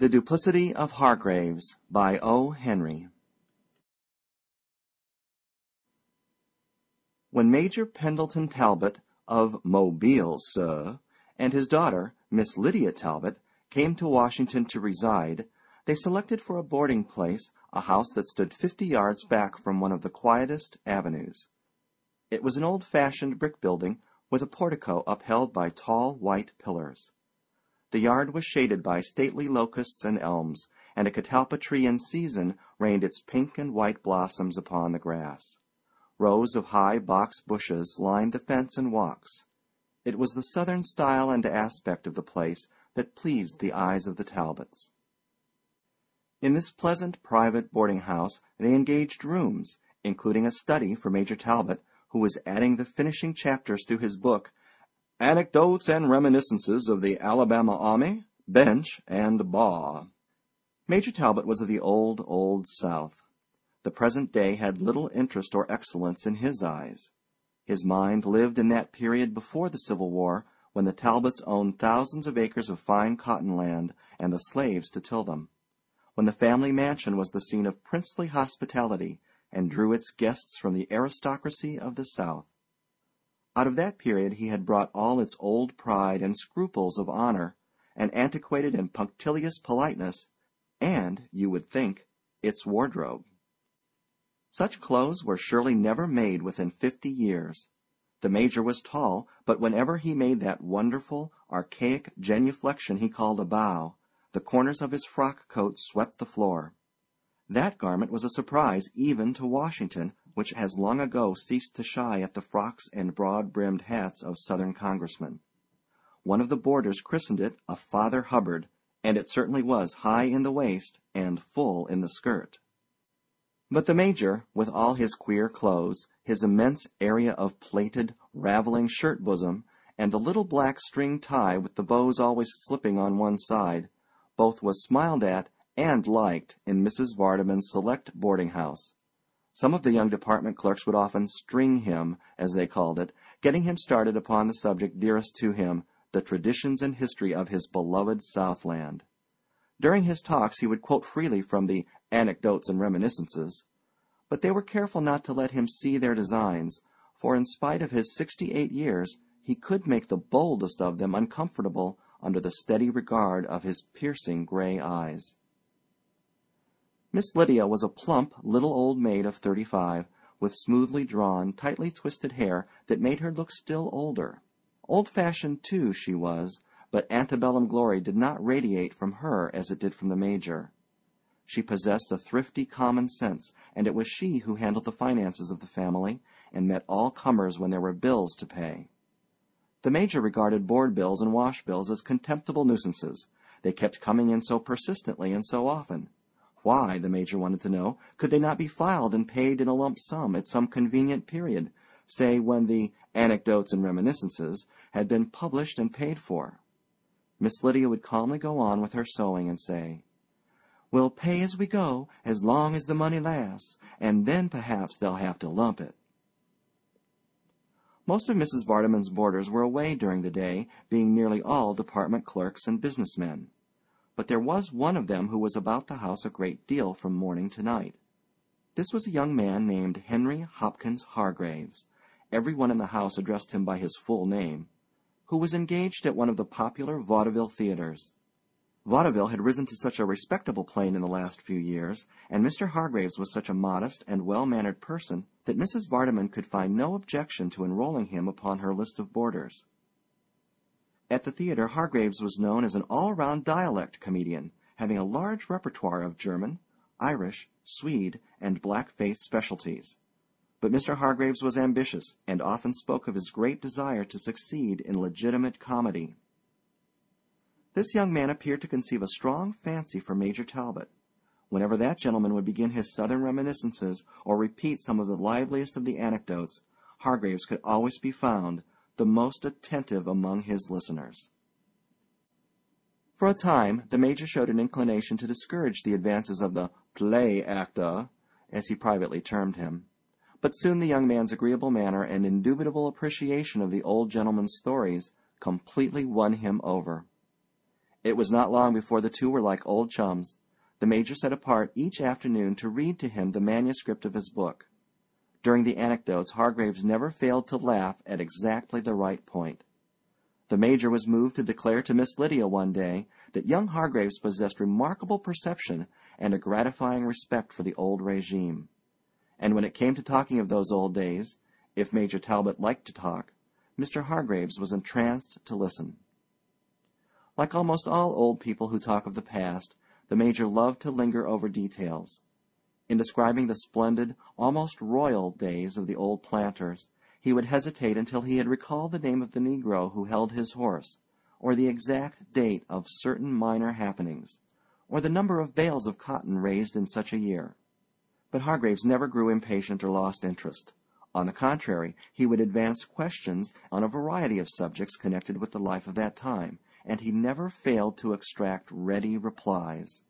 The Duplicity of Hargraves by O. Henry. When Major Pendleton Talbot of Mobile, sir, and his daughter, Miss Lydia Talbot, came to Washington to reside, they selected for a boarding place a house that stood 50 yards back from one of the quietest avenues. It was an old-fashioned brick building with a portico upheld by tall white pillars. The yard was shaded by stately locusts and elms, and a catalpa tree in season rained its pink and white blossoms upon the grass. Rows of high box bushes lined the fence and walks. It was the southern style and aspect of the place that pleased the eyes of the Talbots. In this pleasant private boarding-house they engaged rooms, including a study for Major Talbot, who was adding the finishing chapters to his book, Anecdotes and Reminiscences of the Alabama Army, Bench, and Bar. Major Talbot was of the old, old South. The present day had little interest or excellence in his eyes. His mind lived in that period before the Civil War, when the Talbots owned thousands of acres of fine cotton land and the slaves to till them, when the family mansion was the scene of princely hospitality and drew its guests from the aristocracy of the South. Out of that period he had brought all its old pride and scruples of honor, an antiquated and punctilious politeness, and, you would think, its wardrobe. Such clothes were surely never made within 50 years. The Major was tall, but whenever he made that wonderful, archaic genuflection he called a bow, the corners of his frock coat swept the floor. That garment was a surprise even to Washington, which has long ago ceased to shy at the frocks and broad-brimmed hats of Southern congressmen. One of the boarders christened it a Father Hubbard, and it certainly was high in the waist and full in the skirt. But the Major, with all his queer clothes, his immense area of plaited, raveling shirt-bosom, and the little black string tie with the bows always slipping on one side, both was smiled at and liked in Mrs. Vardaman's select boarding-house. Some of the young department clerks would often string him, as they called it, getting him started upon the subject dearest to him, the traditions and history of his beloved Southland. During his talks he would quote freely from the Anecdotes and Reminiscences, but they were careful not to let him see their designs, for in spite of his 68 years he could make the boldest of them uncomfortable under the steady regard of his piercing gray eyes. Miss Lydia was a plump little old maid of 35, with smoothly drawn, tightly twisted hair that made her look still older. Old-fashioned too she was, but antebellum glory did not radiate from her as it did from the Major. She possessed a thrifty common sense, and it was she who handled the finances of the family, and met all comers when there were bills to pay. The Major regarded board bills and wash bills as contemptible nuisances. They kept coming in so persistently and so often. Why, the Major wanted to know, could they not be filed and paid in a lump sum at some convenient period, say when the Anecdotes and Reminiscences had been published and paid for? Miss Lydia would calmly go on with her sewing and say, "We'll pay as we go, as long as the money lasts, and then perhaps they'll have to lump it." Most of Mrs. Vardaman's boarders were away during the day, being nearly all department clerks and businessmen. But there was one of them who was about the house a great deal from morning to night. This was a young man named Henry Hopkins Hargraves. Everyone in the house addressed him by his full name, who was engaged at one of the popular vaudeville theaters. Vaudeville had risen to such a respectable plane in the last few years, and Mr. Hargraves was such a modest and well-mannered person that Mrs. Vardaman could find no objection to enrolling him upon her list of boarders. At the theater, Hargraves was known as an all-round dialect comedian, having a large repertoire of German, Irish, Swede, and black-faced specialties. But Mr. Hargraves was ambitious, and often spoke of his great desire to succeed in legitimate comedy. This young man appeared to conceive a strong fancy for Major Talbot. Whenever that gentleman would begin his Southern reminiscences, or repeat some of the liveliest of the anecdotes, Hargraves could always be found the most attentive among his listeners. For a time, the Major showed an inclination to discourage the advances of the play actor, as he privately termed him, but soon the young man's agreeable manner and indubitable appreciation of the old gentleman's stories completely won him over. It was not long before the two were like old chums. The Major set apart each afternoon to read to him the manuscript of his book. During the anecdotes, Hargraves never failed to laugh at exactly the right point. The Major was moved to declare to Miss Lydia one day that young Hargraves possessed remarkable perception and a gratifying respect for the old regime. And when it came to talking of those old days, if Major Talbot liked to talk, Mr. Hargraves was entranced to listen. Like almost all old people who talk of the past, the Major loved to linger over details. In describing the splendid, almost royal days of the old planters, he would hesitate until he had recalled the name of the Negro who held his horse, or the exact date of certain minor happenings, or the number of bales of cotton raised in such a year. But Hargraves never grew impatient or lost interest. On the contrary, he would advance questions on a variety of subjects connected with the life of that time, and he never failed to extract ready replies.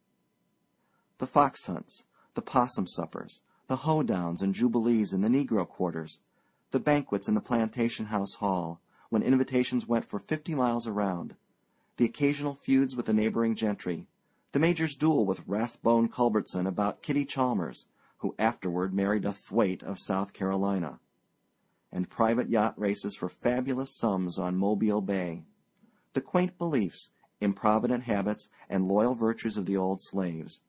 The fox hunts, the possum suppers, the hoedowns and jubilees in the Negro quarters, the banquets in the plantation house hall, when invitations went for 50 miles around, the occasional feuds with the neighboring gentry, the Major's duel with Rathbone Culbertson about Kitty Chalmers, who afterward married a Thwaite of South Carolina, and private yacht races for fabulous sums on Mobile Bay, the quaint beliefs, improvident habits, and loyal virtues of the old slaves.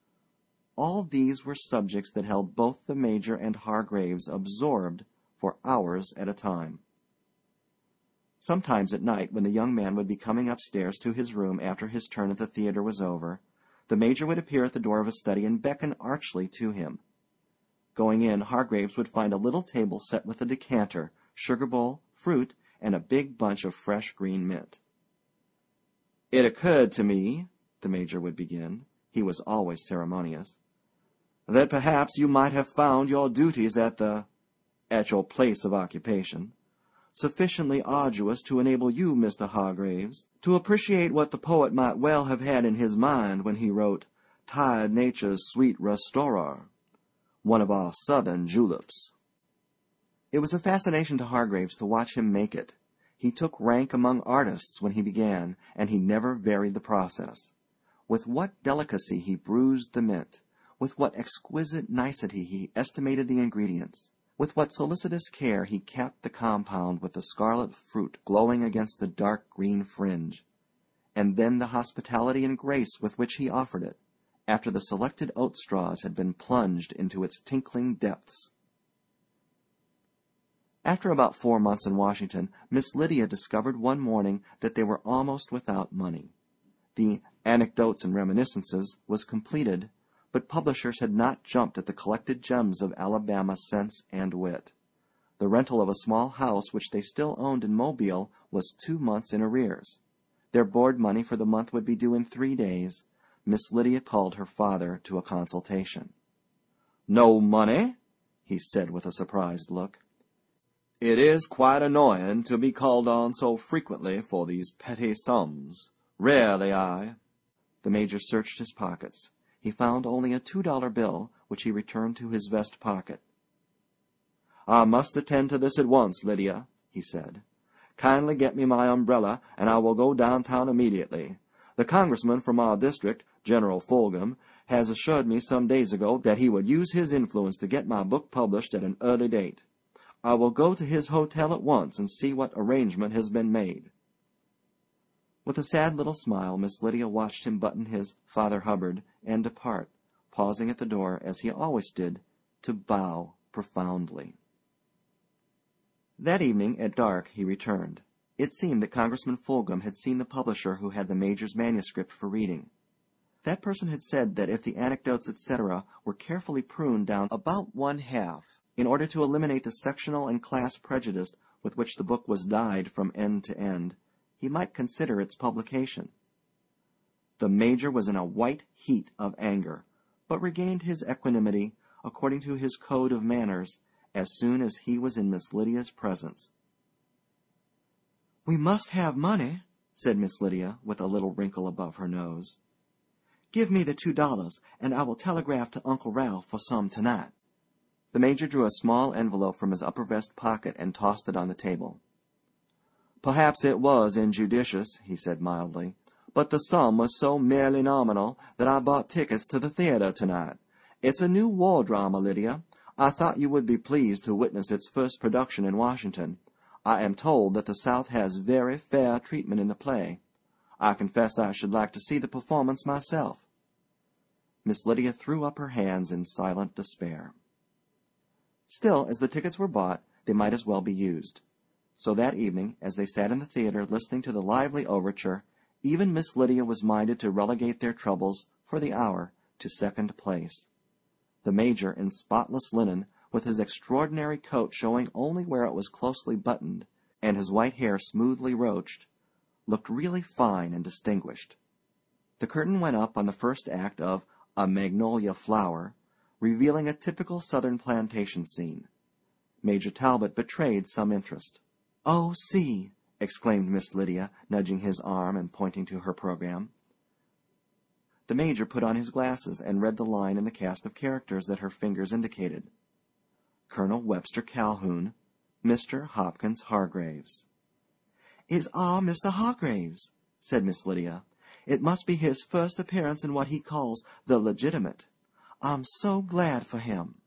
All these were subjects that held both the Major and Hargraves absorbed for hours at a time. Sometimes at night, when the young man would be coming upstairs to his room after his turn at the theater was over, the Major would appear at the door of his study and beckon archly to him. Going in, Hargraves would find a little table set with a decanter, sugar bowl, fruit, and a big bunch of fresh green mint. "It occurred to me," the Major would begin, he was always ceremonious, "that perhaps you might have found your duties at your place of occupation sufficiently arduous to enable you, Mr. Hargraves, to appreciate what the poet might well have had in his mind when he wrote, 'Tired nature's sweet restorer, one of our southern juleps.'" It was a fascination to Hargraves to watch him make it. He took rank among artists when he began, and he never varied the process. With what delicacy he bruised the mint, with what exquisite nicety he estimated the ingredients, with what solicitous care he capped the compound with the scarlet fruit glowing against the dark green fringe, and then the hospitality and grace with which he offered it, after the selected oat straws had been plunged into its tinkling depths. After about 4 months in Washington, Miss Lydia discovered one morning that they were almost without money. The Anecdotes and Reminiscences was completed, but publishers had not jumped at the collected gems of Alabama sense and wit. The rental of a small house which they still owned in Mobile was 2 months in arrears. Their board money for the month would be due in 3 days. Miss Lydia called her father to a consultation. "No money?" he said with a surprised look. "It is quite annoying to be called on so frequently for these petty sums. Rarely I—" The Major searched his pockets. He found only a $2 bill, which he returned to his vest pocket. "I must attend to this at once, Lydia," he said. "Kindly get me my umbrella, and I will go downtown immediately. The congressman from our district, General Fulgham, has assured me some days ago that he would use his influence to get my book published at an early date. I will go to his hotel at once and see what arrangement has been made." With a sad little smile, Miss Lydia watched him button his Father Hubbard and depart, pausing at the door, as he always did, to bow profoundly. That evening, at dark, he returned. It seemed that Congressman Fulgham had seen the publisher who had the Major's manuscript for reading. That person had said that if the anecdotes, etc., were carefully pruned down about one half, in order to eliminate the sectional and class prejudice with which the book was dyed from end to end, he might consider its publication. The Major was in a white heat of anger, but regained his equanimity, according to his code of manners, as soon as he was in Miss Lydia's presence. "We must have money," said Miss Lydia, with a little wrinkle above her nose. "Give me the $2, and I will telegraph to Uncle Ralph for some tonight." The Major drew a small envelope from his upper vest pocket and tossed it on the table. "Perhaps it was injudicious," he said mildly, but the sum was so merely nominal that I bought tickets to the theater tonight. It's a new war drama, Lydia. I thought you would be pleased to witness its first production in Washington. I am told that the South has very fair treatment in the play. I confess I should like to see the performance myself." Miss Lydia threw up her hands in silent despair. Still, as the tickets were bought, they might as well be used. So that evening, as they sat in the theater listening to the lively overture, even Miss Lydia was minded to relegate their troubles, for the hour, to second place. The Major, in spotless linen, with his extraordinary coat showing only where it was closely buttoned, and his white hair smoothly roached, looked really fine and distinguished. The curtain went up on the first act of A Magnolia Flower, revealing a typical southern plantation scene. Major Talbot betrayed some interest. "Oh, see!" exclaimed Miss Lydia, nudging his arm and pointing to her program. The Major put on his glasses and read the line in the cast of characters that her fingers indicated. Colonel Webster Calhoun, Mr. Hopkins Hargraves. "It's our Mr. Hargraves," said Miss Lydia. "It must be his first appearance in what he calls the legitimate. I'm so glad for him."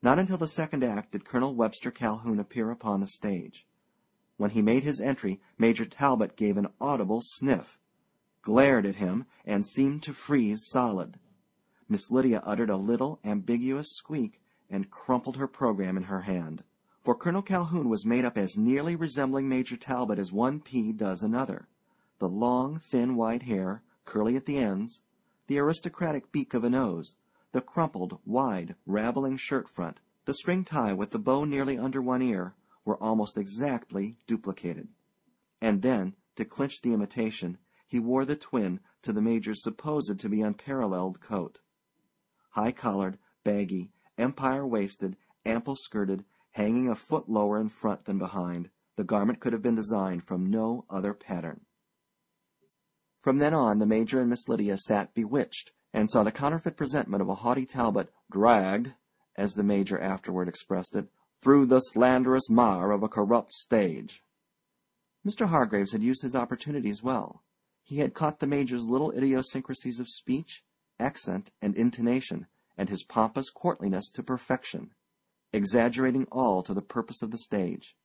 Not until the second act did Colonel Webster Calhoun appear upon the stage. When he made his entry, Major Talbot gave an audible sniff, glared at him, and seemed to freeze solid. Miss Lydia uttered a little ambiguous squeak and crumpled her program in her hand, for Colonel Calhoun was made up as nearly resembling Major Talbot as one pea does another. The long, thin white hair, curly at the ends, the aristocratic beak of a nose, the crumpled, wide, raveling shirt front, the string tie with the bow nearly under one ear, were almost exactly duplicated. And then, to clinch the imitation, he wore the twin to the Major's supposed to be unparalleled coat. High-collared, baggy, empire-waisted, ample-skirted, hanging a foot lower in front than behind, the garment could have been designed from no other pattern. From then on, the Major and Miss Lydia sat bewitched, and saw the counterfeit presentment of a haughty Talbot dragged, as the Major afterward expressed it, through the slanderous mire of a corrupt stage. Mr. Hargraves had used his opportunities well. He had caught the Major's little idiosyncrasies of speech, accent, and intonation, and his pompous courtliness to perfection, exaggerating all to the purpose of the stage.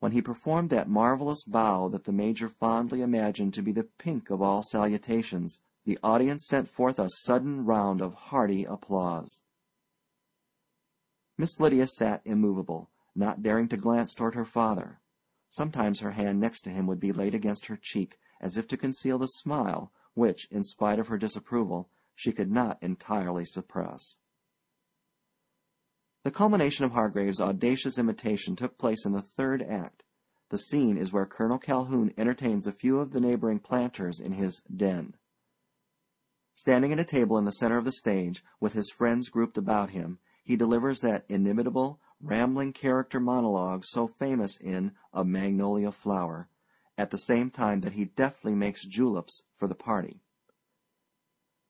When he performed that marvelous bow that the Major fondly imagined to be the pink of all salutations, the audience sent forth a sudden round of hearty applause. Miss Lydia sat immovable, not daring to glance toward her father. Sometimes her hand next to him would be laid against her cheek, as if to conceal the smile which, in spite of her disapproval, she could not entirely suppress. The culmination of Hargraves' audacious imitation took place in the third act. The scene is where Colonel Calhoun entertains a few of the neighboring planters in his den. Standing at a table in the center of the stage, with his friends grouped about him, he delivers that inimitable, rambling character monologue so famous in A Magnolia Flower, at the same time that he deftly makes juleps for the party.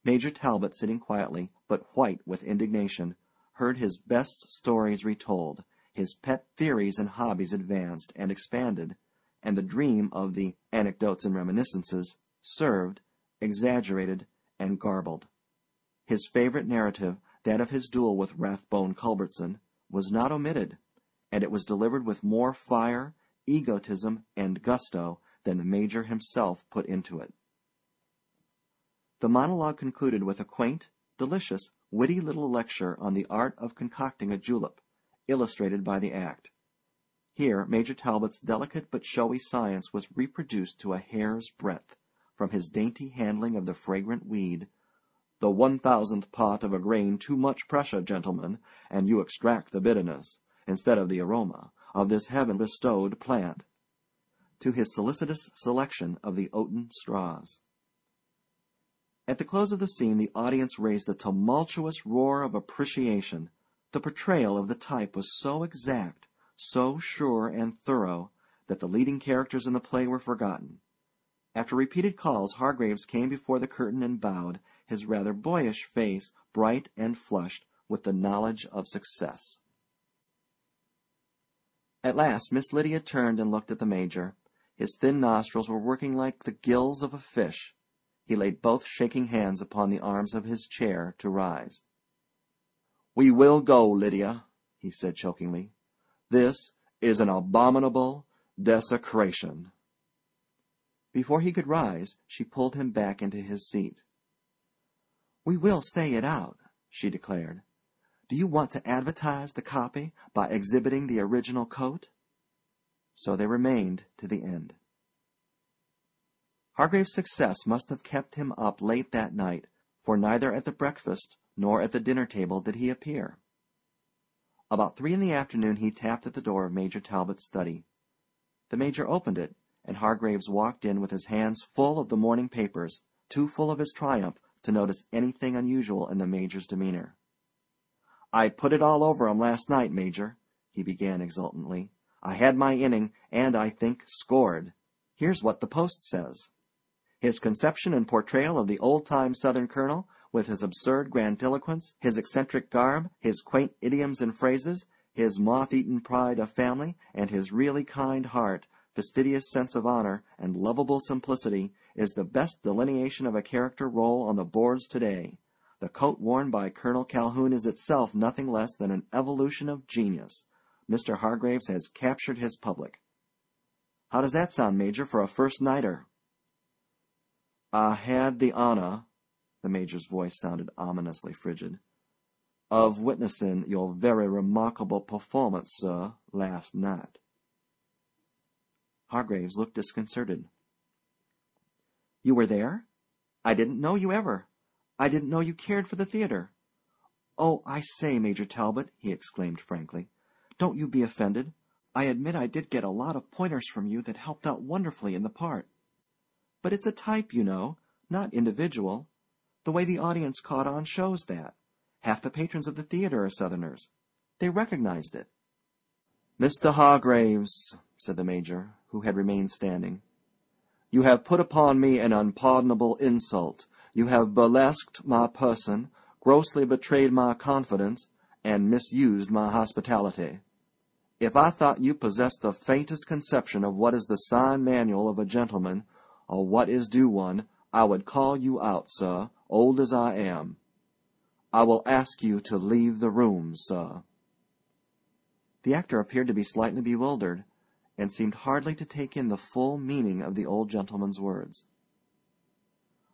Major Talbot, sitting quietly, but white with indignation, heard his best stories retold, his pet theories and hobbies advanced and expanded, and the dream of the anecdotes and reminiscences served, exaggerated, and garbled. His favorite narrative, that of his duel with Rathbone Culbertson, was not omitted, and it was delivered with more fire, egotism, and gusto than the Major himself put into it. The monologue concluded with a quaint, delicious, witty little lecture on the art of concocting a julep, illustrated by the act. Here Major Talbot's delicate but showy science was reproduced to a hair's breadth, from his dainty handling of the fragrant weed, "The 1,000th part of a grain too much pressure, gentlemen, and you extract the bitterness, instead of the aroma, of this heaven-bestowed plant," to his solicitous selection of the oaten straws. At the close of the scene, the audience raised a tumultuous roar of appreciation. The portrayal of the type was so exact, so sure and thorough, that the leading characters in the play were forgotten. After repeated calls, Hargraves came before the curtain and bowed, his rather boyish face bright and flushed with the knowledge of success. At last Miss Lydia turned and looked at the Major. His thin nostrils were working like the gills of a fish. He laid both shaking hands upon the arms of his chair to rise. "We will go, Lydia," he said chokingly. "This is an abominable desecration." Before he could rise, she pulled him back into his seat. "We will stay it out," she declared. "Do you want to advertise the copy by exhibiting the original coat?" So they remained to the end. Hargraves' success must have kept him up late that night, for neither at the breakfast nor at the dinner table did he appear. About 3 in the afternoon he tapped at the door of Major Talbot's study. The Major opened it, and Hargraves walked in with his hands full of the morning papers, too full of his triumph to notice anything unusual in the Major's demeanor. "I put it all over him last night, Major," he began exultantly. "I had my inning, and, I think, scored. Here's what the Post says. His conception and portrayal of the old-time Southern colonel, with his absurd grandiloquence, his eccentric garb, his quaint idioms and phrases, his moth-eaten pride of family, and his really kind heart, fastidious sense of honor, and lovable simplicity, is the best delineation of a character role on the boards today. The coat worn by Colonel Calhoun is itself nothing less than an evolution of genius. Mr. Hargraves has captured his public. How does that sound, Major, for a first-nighter?" "I had the honor," the Major's voice sounded ominously frigid, "of witnessing your very remarkable performance, sir, last night." Hargraves looked disconcerted. "You were there? I didn't know you ever. I didn't know you cared for the theater. Oh, I say, Major Talbot," he exclaimed frankly, "don't you be offended. I admit I did get a lot of pointers from you that helped out wonderfully in the part. But it's a type, you know, not individual. The way the audience caught on shows that. Half the patrons of the theater are Southerners. They recognized it." "Mr. Hargraves," said the Major, who had remained standing, "you have put upon me an unpardonable insult. You have burlesqued my person, grossly betrayed my confidence, and misused my hospitality. If I thought you possessed the faintest conception of what is the sign manual of a gentleman, or what is due one, I would call you out, sir, old as I am. I will ask you to leave the room, sir." The actor appeared to be slightly bewildered, and seemed hardly to take in the full meaning of the old gentleman's words.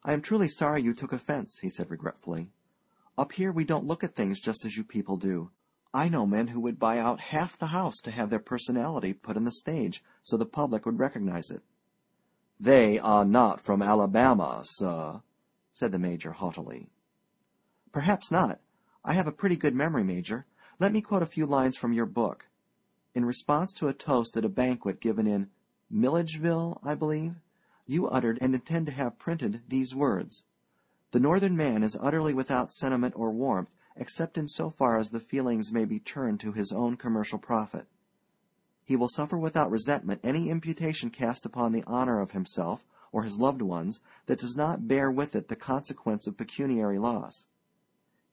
"I am truly sorry you took offense," he said regretfully. "Up here we don't look at things just as you people do. I know men who would buy out half the house to have their personality put on the stage so the public would recognize it." "They are not from Alabama, sir," said the Major haughtily. "Perhaps not. I have a pretty good memory, Major. Let me quote a few lines from your book. In response to a toast at a banquet given in Milledgeville, I believe, you uttered and intend to have printed these words: 'The northern man is utterly without sentiment or warmth, except in so far as the feelings may be turned to his own commercial profit. He will suffer without resentment any imputation cast upon the honor of himself or his loved ones that does not bear with it the consequence of pecuniary loss.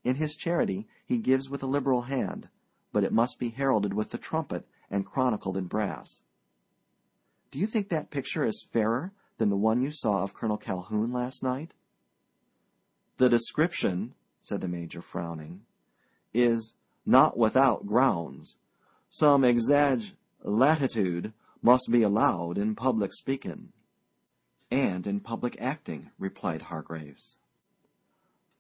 In his charity he gives with a liberal hand, but it must be heralded with the trumpet and chronicled in brass.' Do you think that picture is fairer than the one you saw of Colonel Calhoun last night?" "The description," said the Major, frowning, "is not without grounds. Some latitude must be allowed in public speaking." "And in public acting," replied Hargraves.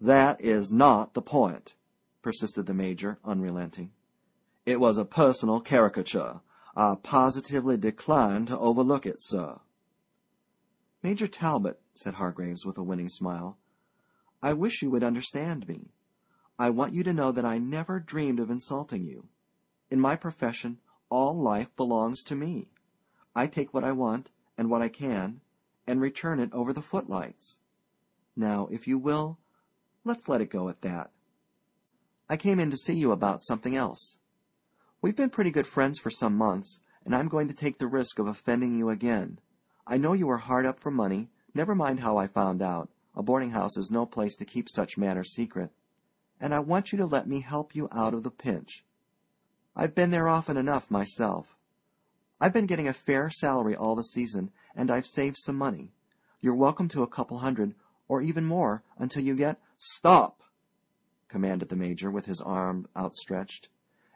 "That is not the point," persisted the Major, unrelenting. "It was a personal caricature. I positively decline to overlook it, sir." "Major Talbot," said Hargraves with a winning smile, "I wish you would understand me. I want you to know that I never dreamed of insulting you. In my profession, all life belongs to me. I take what I want and what I can, and return it over the footlights. Now, if you will, let's let it go at that. I came in to see you about something else. We've been pretty good friends for some months, and I'm going to take the risk of offending you again. I know you are hard up for money. Never mind how I found out. A boarding house is no place to keep such matters secret. And I want you to let me help you out of the pinch. I've been there often enough myself. I've been getting a fair salary all the season, and I've saved some money. You're welcome to a couple hundred, or even more, until you get—" "Stop!" commanded the Major, with his arm outstretched.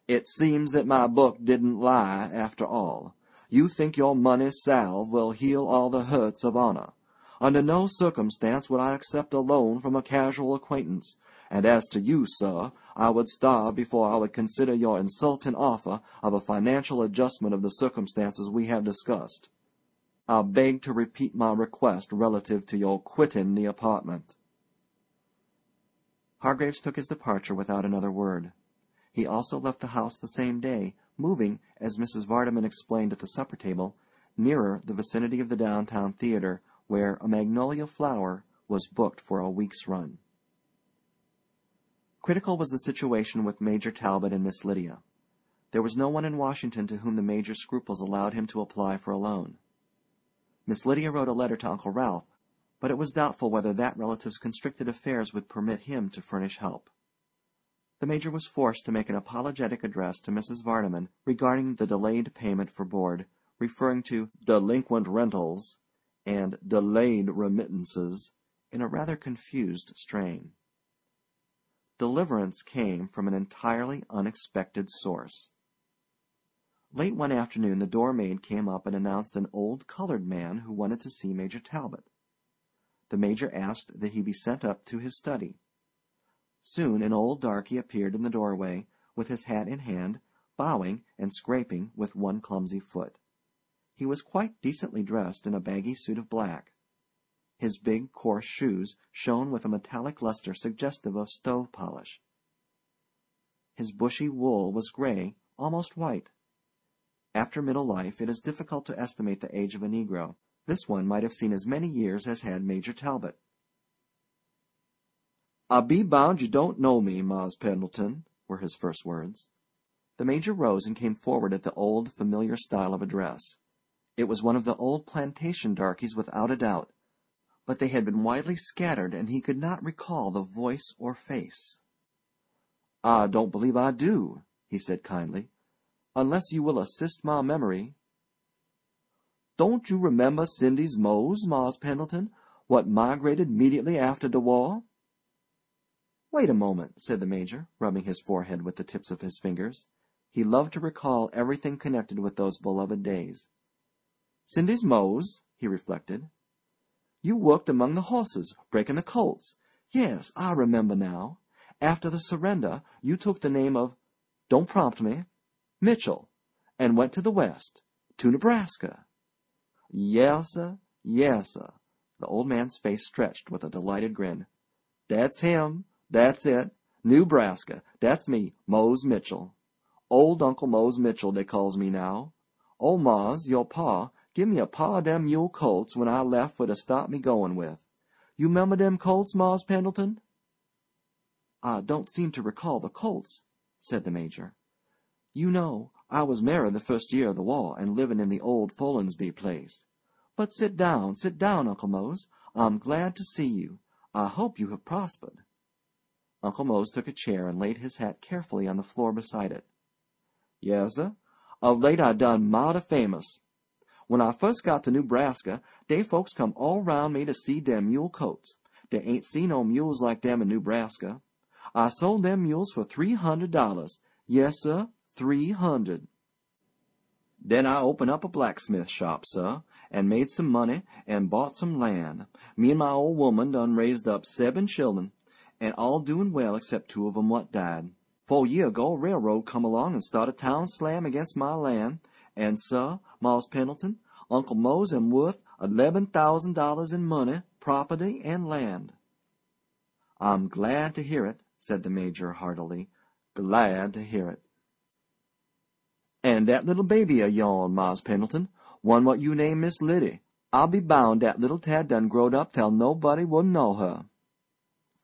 "It seems that my book didn't lie, after all. You think your money salve will heal all the hurts of honor. Under no circumstance would I accept a loan from a casual acquaintance. And as to you, sir, I would starve before I would consider your insulting offer of a financial adjustment of the circumstances we have discussed. I beg to repeat my request relative to your quitting the apartment." Hargraves took his departure without another word. He also left the house the same day, moving, as Mrs. Vardaman explained at the supper-table, nearer the vicinity of the downtown theater, where A Magnolia Flower was booked for a week's run. Critical was the situation with Major Talbot and Miss Lydia. There was no one in Washington to whom the Major's scruples allowed him to apply for a loan. Miss Lydia wrote a letter to Uncle Ralph, but it was doubtful whether that relative's constricted affairs would permit him to furnish help. The Major was forced to make an apologetic address to Mrs. Vardaman regarding the delayed payment for board, referring to delinquent rentals and delayed remittances in a rather confused strain. Deliverance came from an entirely unexpected source. Late one afternoon the doormaid came up and announced an old colored man who wanted to see Major Talbot. The Major asked that he be sent up to his study. Soon an old darky appeared in the doorway, with his hat in hand, bowing and scraping with one clumsy foot. He was quite decently dressed in a baggy suit of black. His big, coarse shoes shone with a metallic luster suggestive of stove polish. His bushy wool was gray, almost white. After middle life, it is difficult to estimate the age of a Negro. This one might have seen as many years as had Major Talbot. "I be bound you don't know me, Mars Pendleton," were his first words. The Major rose and came forward at the old, familiar style of address. It was one of the old plantation darkies without a doubt, but they had been widely scattered, and he could not recall the voice or face. "I don't believe I do," he said kindly, "unless you will assist my memory." "Don't you remember Cindy's Mose, Mars Pendleton, what migrated immediately after the war?" "Wait a moment," said the Major, rubbing his forehead with the tips of his fingers. He loved to recall everything connected with those beloved days. "Cindy's Mose," he reflected. "You worked among the horses, breaking the colts. Yes, I remember now. After the surrender, you took the name of—don't prompt me—Mitchell, and went to the west, to Nebraska." "Yes, sir, yes, sir." The old man's face stretched with a delighted grin. "That's him. That's it. Nebraska. That's me, Mose Mitchell. Old Uncle Mose Mitchell, they calls me now. Ol' Mars, your pa, give me a paw of them mule colts when I left for to stop me going with. You remember them colts, Mars Pendleton?" "I don't seem to recall the colts," said the Major. "You know, I was married the first year of the war and living in the old Follansby place. But sit down, Uncle Mose. I'm glad to see you. I hope you have prospered." Uncle Mose took a chair and laid his hat carefully on the floor beside it. "Yes, sir. Of late I done mighty famous. When I first got to Nebraska, dey folks come all round me to see dem mule colts. Dey ain't seen no mules like them in Nebraska. I sold them mules for $300. Yes, sir, 300. Then I opened up a blacksmith shop, sir, and made some money and bought some land. Me and my old woman done raised up 7 children, and all doing well except 2 of 'em what died. 4 year ago, railroad come along and start a town slam against my land, and, sir, Mars Pendleton, Uncle Mose am worth $11,000 in money, property, and land." "I'm glad to hear it," said the Major heartily. "Glad to hear it." "And that little baby o' yourn, Mars Pendleton, one what you name Miss Liddy, I'll be bound that little tad done growed up till nobody will know her."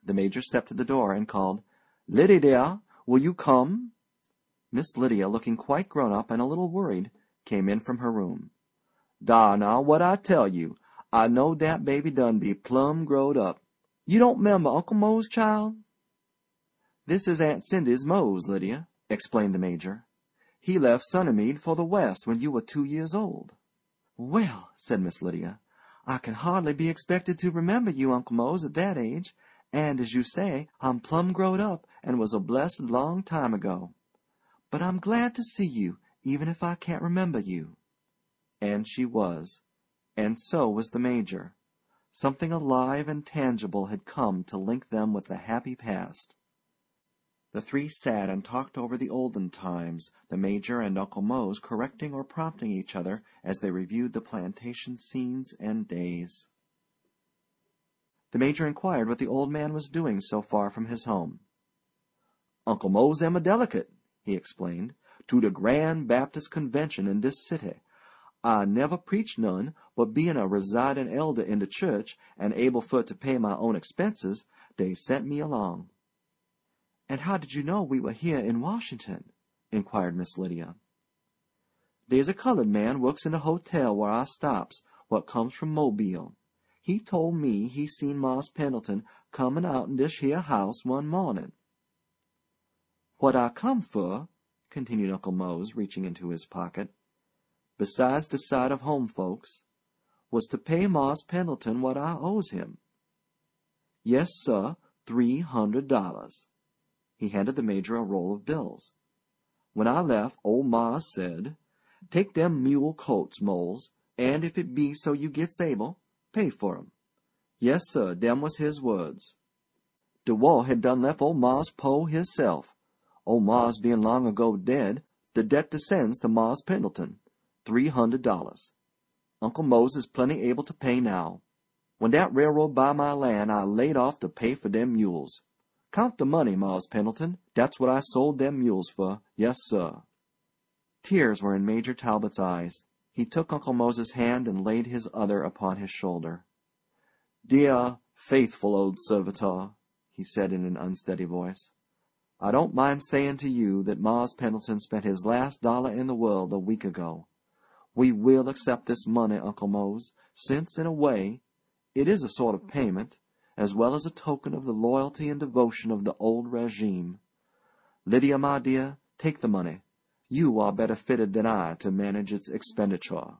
The Major stepped to the door and called, "Liddy dear, will you come?" Miss Lydia, looking quite grown up and a little worried, came in from her room. "Da now, what I tell you, I know dat baby done be plumb growed up. You don't member Uncle Mose, child?" "This is Aunt Cindy's Mose, Lydia," explained the Major. "He left Sunamede for the West when you were 2 years old." "Well," said Miss Lydia, "I can hardly be expected to remember you, Uncle Mose, at that age, and, as you say, I'm plumb growed up, and was a blessed long time ago. But I'm glad to see you, even if I can't remember you." And she was, and so was the Major. Something alive and tangible had come to link them with the happy past. The three sat and talked over the olden times, the Major and Uncle Mose correcting or prompting each other as they reviewed the plantation scenes and days. The Major inquired what the old man was doing so far from his home. "Uncle Mose am a delegate," he explained, "to the Grand Baptist Convention in this city. I never preach none, but being a residing elder in the church, and able for to pay my own expenses, they sent me along." "And how did you know we were here in Washington?" inquired Miss Lydia. "There's a colored man works in a hotel where I stops, what comes from Mobile. He told me he seen Mars Pendleton comin' out in this here house one mornin'. What I come for," continued Uncle Mose, reaching into his pocket, "besides the sight of home folks, was to pay Mars Pendleton what I owes him. Yes, sir, $300. He handed the Major a roll of bills. "When I left, old Mars said, 'Take them mule coats, Mose, and if it be so you gets able, pay for 'em.' Yes, sir, them was his words. The war had done left old Mars po' hisself. Old Mars being long ago dead, the debt descends to Mars Pendleton. $300. Uncle Mose is plenty able to pay now. When that railroad buy my land, I laid off to pay for them mules. Count the money, Mars Pendleton. That's what I sold them mules for. Yes, sir." Tears were in Major Talbot's eyes. He took Uncle Mose's hand and laid his other upon his shoulder. "Dear, faithful old servitor," he said in an unsteady voice, "I don't mind saying to you that Mars Pendleton spent his last dollar in the world a week ago. We will accept this money, Uncle Mose, since, in a way, it is a sort of payment, as well as a token of the loyalty and devotion of the old regime. Lydia, my dear, take the money. You are better fitted than I to manage its expenditure."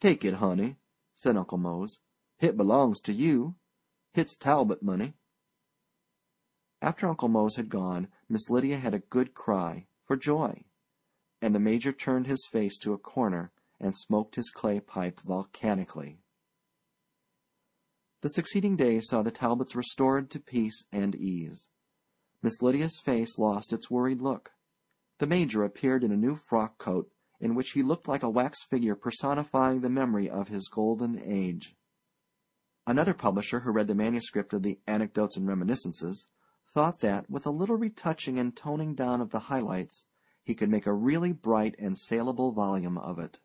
"Take it, honey," said Uncle Mose. "It belongs to you. It's Talbot money." After Uncle Mose had gone, Miss Lydia had a good cry, for joy, and the Major turned his face to a corner and smoked his clay pipe volcanically. The succeeding day saw the Talbots restored to peace and ease. Miss Lydia's face lost its worried look. The Major appeared in a new frock coat, in which he looked like a wax figure personifying the memory of his golden age. Another publisher who read the manuscript of the Anecdotes and Reminiscences thought that, with a little retouching and toning down of the highlights, he could make a really bright and saleable volume of it.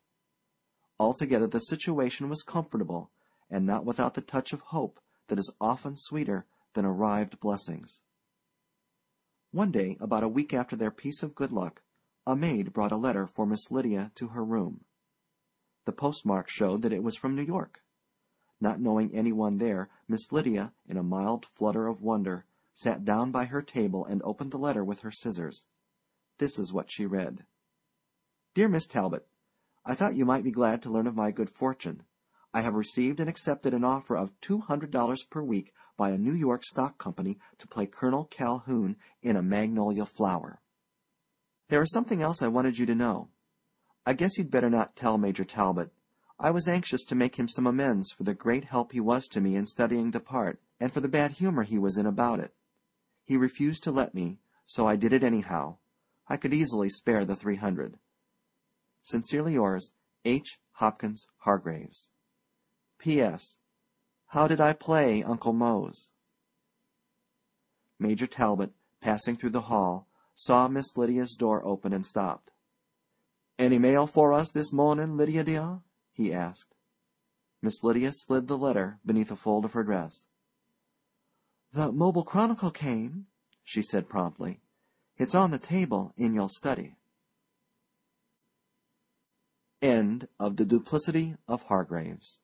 Altogether the situation was comfortable, and not without the touch of hope that is often sweeter than arrived blessings. One day, about a week after their piece of good luck, a maid brought a letter for Miss Lydia to her room. The postmark showed that it was from New York. Not knowing anyone there, Miss Lydia, in a mild flutter of wonder, sat down by her table and opened the letter with her scissors. This is what she read. "Dear Miss Talbot, I thought you might be glad to learn of my good fortune. I have received and accepted an offer of $200 per week by a New York stock company to play Colonel Calhoun in A Magnolia Flower. There is something else I wanted you to know. I guess you'd better not tell Major Talbot. I was anxious to make him some amends for the great help he was to me in studying the part, and for the bad humor he was in about it. He refused to let me, so I did it anyhow. I could easily spare the $300. Sincerely yours, H. Hopkins Hargraves. P.S. How did I play, Uncle Mose?" Major Talbot, passing through the hall, saw Miss Lydia's door open and stopped. "Any mail for us this morning, Lydia dear?" he asked. Miss Lydia slid the letter beneath a fold of her dress. "The Mobile Chronicle came," she said promptly. "It's on the table in your study." End of The Duplicity of Hargraves.